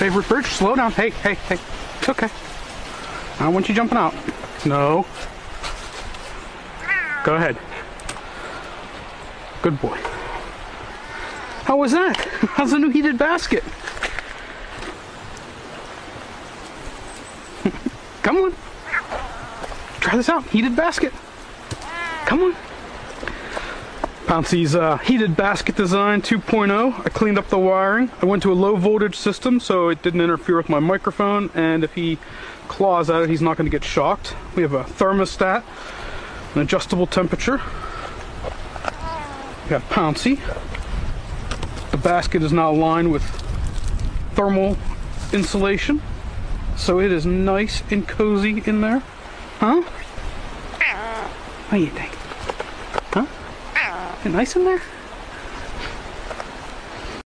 Favorite bird, slow down. Hey, hey, hey. It's okay. I don't want you jumping out. No. Go ahead. Good boy. How was that? How's the new heated basket? Come on. Try this out. Heated basket. Come on. Pouncy's heated basket design 2.0. I cleaned up the wiring. I went to a low voltage system so it didn't interfere with my microphone, and if he claws at it, he's not going to get shocked. We have a thermostat, an adjustable temperature. We have Pouncy. The basket is now lined with thermal insulation, so it is nice and cozy in there. Huh? What do you think? Nice in there?